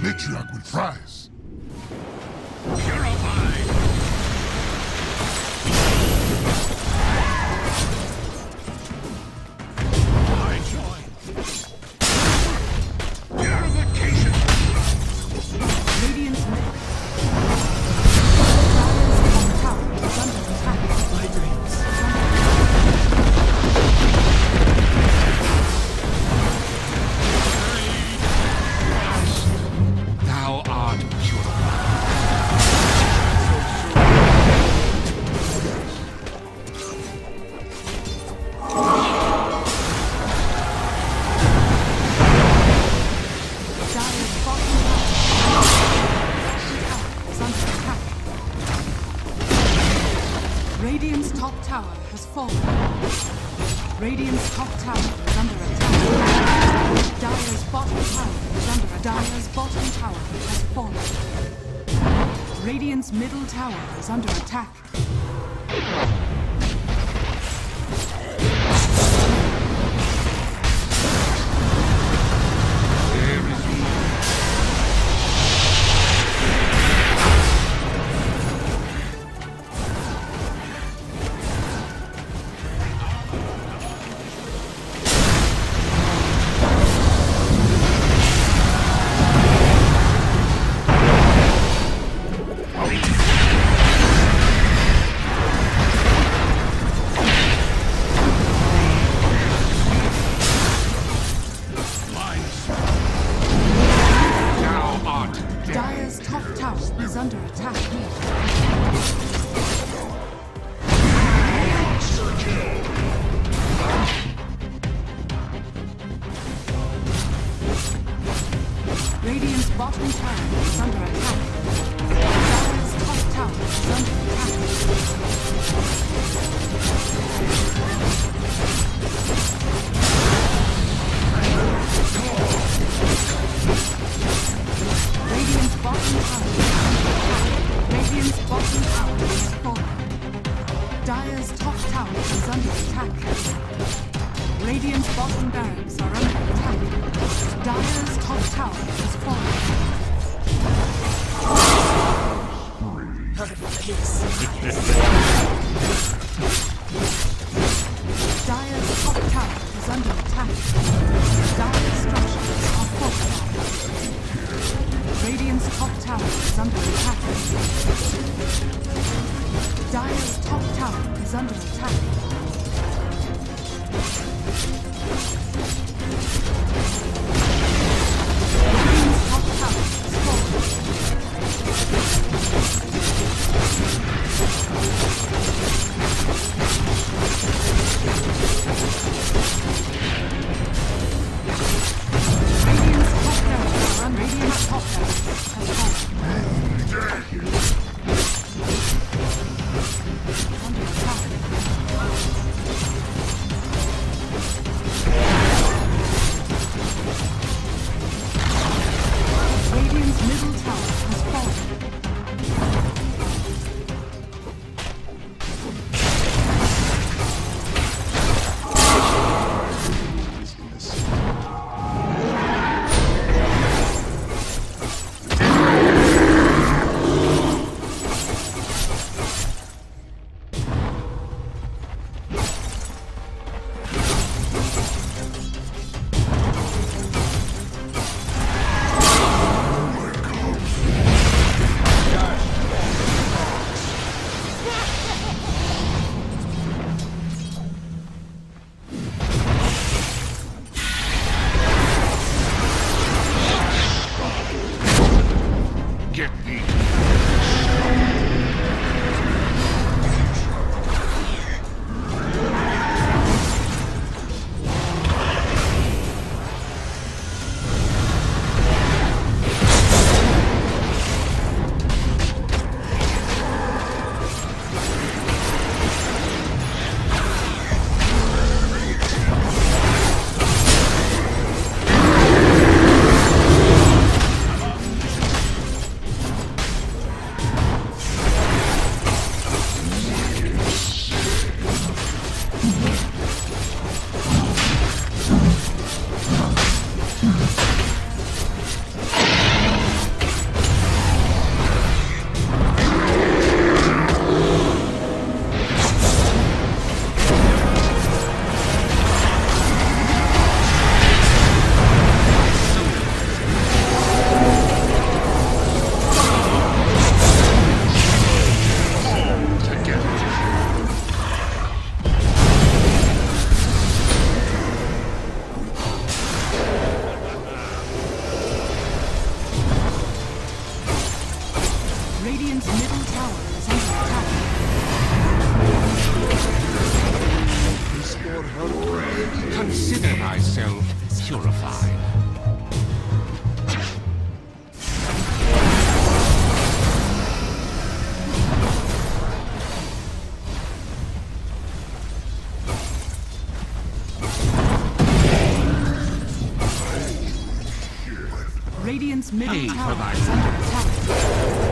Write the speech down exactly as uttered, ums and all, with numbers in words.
Matriarch will fries. Purified! Radiant's top tower has fallen. Radiant's top tower is under attack. Dire's bottom tower is under attack. Dire's bottom tower has fallen. Radiant's middle tower is under attack. Radiant's bottom tower is under attack. Dire's top tower is under attack. Radiant's bottom tower is under attack. Radiant's bottom tower is falling. Dire's top tower is under attack. Radiant's bottom barracks are under attack. Dire's top tower has fallen. Perfect kiss. Dire's top tower is under attack. Dire's structures are fortified. Radiant's top tower is under attack. Dire's top tower is under attack. Under attack. Radiant's middle tower is under attack.